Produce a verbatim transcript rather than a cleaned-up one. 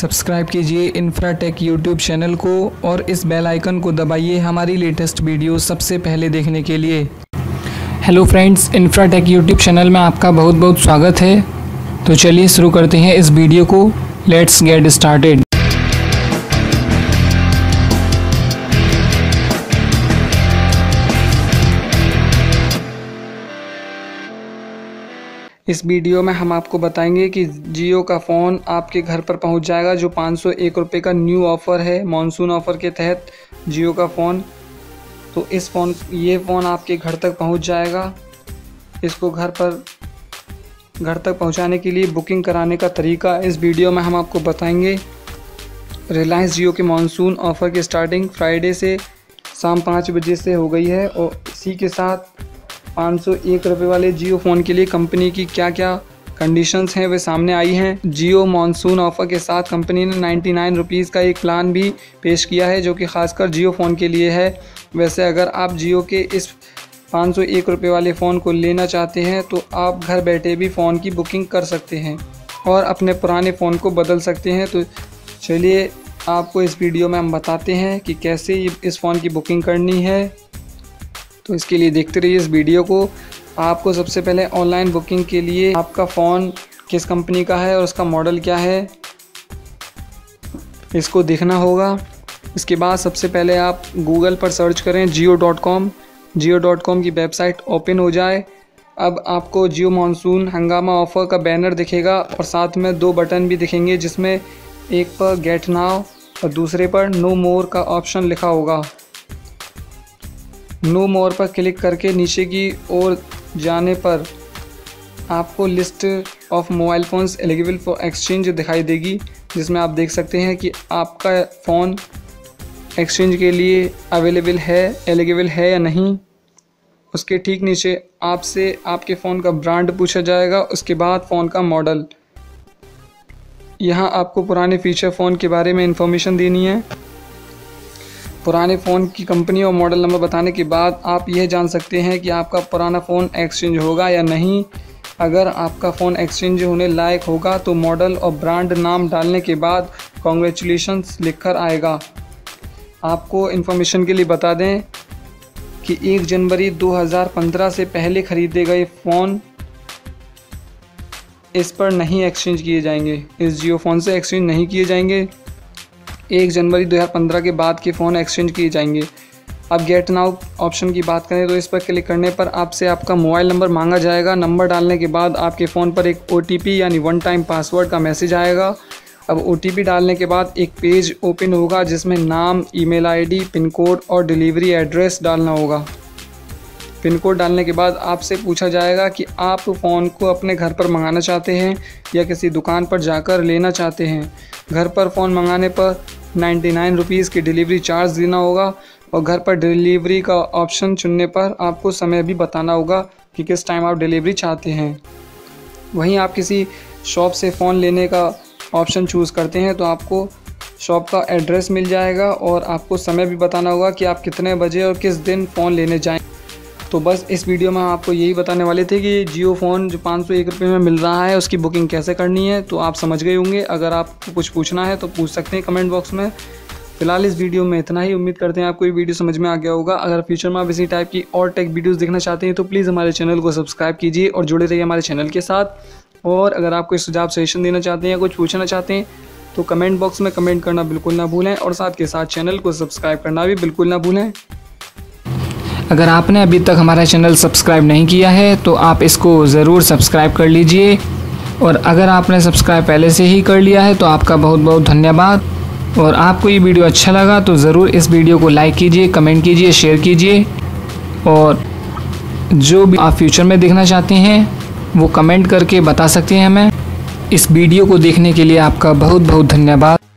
Subscribe कीजिए Infratech YouTube channel को और इस बेल आइकन को दबाइए हमारी लेटेस्ट वीडियो सबसे पहले देखने के लिए। Hello friends, Infratech YouTube channel में आपका बहुत बहुत स्वागत है। तो चलिए शुरू करते हैं इस वीडियो को। Let's get started. इस वीडियो में हम आपको बताएंगे कि जियो का फ़ोन आपके घर पर पहुंच जाएगा, जो पाँच सौ एक रुपये का न्यू ऑफ़र है मॉनसून ऑफ़र के तहत जियो का फ़ोन। तो इस फ़ोन ये फ़ोन आपके घर तक पहुंच जाएगा। इसको घर पर घर तक पहुंचाने के लिए बुकिंग कराने का तरीका इस वीडियो में हम आपको बताएंगे। रिलायंस जियो के मॉनसून ऑफ़र की स्टार्टिंग फ्राइडे से शाम पाँच बजे से हो गई है और इसी के साथ पाँच सौ एक रुपये वाले जियो फ़ोन के लिए कंपनी की क्या क्या कंडीशंस हैं वे सामने आई हैं। जियो मॉनसून ऑफ़र के साथ कंपनी ने नाइन्टी नाइन रुपीज़ का एक प्लान भी पेश किया है, जो कि खासकर जियो फ़ोन के लिए है। वैसे अगर आप जियो के इस पाँच सौ एक रुपये वाले फ़ोन को लेना चाहते हैं तो आप घर बैठे भी फ़ोन की बुकिंग कर सकते हैं और अपने पुराने फ़ोन को बदल सकते हैं। तो चलिए आपको इस वीडियो में हम बताते हैं कि कैसे इस फ़ोन की बुकिंग करनी है। तो इसके लिए देखते रहिए इस वीडियो को। आपको सबसे पहले ऑनलाइन बुकिंग के लिए आपका फ़ोन किस कंपनी का है और उसका मॉडल क्या है इसको देखना होगा। इसके बाद सबसे पहले आप गूगल पर सर्च करें Jio dot com. Jio dot com की वेबसाइट ओपन हो जाए। अब आपको जियो मॉनसून हंगामा ऑफ़र का बैनर दिखेगा और साथ में दो बटन भी दिखेंगे, जिसमें एक पर गेट नाउ और दूसरे पर नो मोर का ऑप्शन लिखा होगा। नो मोर पर क्लिक करके नीचे की ओर जाने पर आपको list of mobile phones eligible for exchange दिखाई देगी, जिसमें आप देख सकते हैं कि आपका फ़ोन एक्सचेंज के लिए अवेलेबल है एलिजिबल है या नहीं। उसके ठीक नीचे आपसे आपके फ़ोन का ब्रांड पूछा जाएगा, उसके बाद फ़ोन का मॉडल। यहाँ आपको पुराने फ़ीचर फ़ोन के बारे में इंफॉर्मेशन देनी है। पुराने फ़ोन की कंपनी और मॉडल नंबर बताने के बाद आप यह जान सकते हैं कि आपका पुराना फ़ोन एक्सचेंज होगा या नहीं। अगर आपका फ़ोन एक्सचेंज होने लायक होगा तो मॉडल और ब्रांड नाम डालने के बाद कॉन्ग्रेचुलेशंस लिखकर आएगा। आपको इन्फॉर्मेशन के लिए बता दें कि एक जनवरी दो हज़ार पंद्रह से पहले ख़रीदे गए फ़ोन इस पर नहीं एक्सचेंज किए जाएंगे। इस जियो फ़ोन से एक्सचेंज नहीं किए जाएंगे। एक जनवरी दो हज़ार पंद्रह के बाद के फ़ोन एक्सचेंज किए जाएंगे। अब गेट नाउ ऑप्शन की बात करें तो इस पर क्लिक करने पर आपसे आपका मोबाइल नंबर मांगा जाएगा। नंबर डालने के बाद आपके फ़ोन पर एक ओ टी पी यानी वन टाइम पासवर्ड का मैसेज आएगा। अब ओ टी पी डालने के बाद एक पेज ओपन होगा, जिसमें नाम, ईमेल आईडी, पिन कोड और डिलीवरी एड्रेस डालना होगा। पिन कोड डालने के बाद आपसे पूछा जाएगा कि आप फ़ोन को अपने घर पर मंगाना चाहते हैं या किसी दुकान पर जाकर लेना चाहते हैं। घर पर फ़ोन मंगाने पर नाइन्टी नाइन रुपीज़ की डिलीवरी चार्ज देना होगा और घर पर डिलीवरी का ऑप्शन चुनने पर आपको समय भी बताना होगा कि किस टाइम आप डिलीवरी चाहते हैं। वहीं आप किसी शॉप से फ़ोन लेने का ऑप्शन चूज़ करते हैं तो आपको शॉप का एड्रेस मिल जाएगा और आपको समय भी बताना होगा कि आप कितने बजे और किस दिन फ़ोन लेने जाएँ। तो बस इस वीडियो में आपको यही बताने वाले थे कि जियो फ़ोन जो पाँच सौ एक रुपये में मिल रहा है उसकी बुकिंग कैसे करनी है। तो आप समझ गए होंगे। अगर आपको कुछ पूछना है तो पूछ सकते हैं कमेंट बॉक्स में। फिलहाल इस वीडियो में इतना ही। उम्मीद करते हैं आपको ये वीडियो समझ में आ गया होगा। अगर फ्यूचर में आप इसी टाइप की और टेक वीडियोस देखना चाहते हैं तो प्लीज़ हमारे चैनल को सब्सक्राइब कीजिए और जुड़े रहिए हमारे चैनल के साथ। और अगर आप कोई सुझाव सजेशन देना चाहते हैं या कुछ पूछना चाहते हैं तो कमेंट बॉक्स में कमेंट करना बिल्कुल ना भूलें और साथ के साथ चैनल को सब्सक्राइब करना भी बिल्कुल ना भूलें। अगर आपने अभी तक हमारा चैनल सब्सक्राइब नहीं किया है तो आप इसको ज़रूर सब्सक्राइब कर लीजिए और अगर आपने सब्सक्राइब पहले से ही कर लिया है तो आपका बहुत बहुत धन्यवाद। और आपको ये वीडियो अच्छा लगा तो ज़रूर इस वीडियो को लाइक कीजिए, कमेंट कीजिए, शेयर कीजिए। और जो भी आप फ्यूचर में देखना चाहते हैं वो कमेंट करके बता सकते हैं हमें। इस वीडियो को देखने के लिए आपका बहुत बहुत धन्यवाद।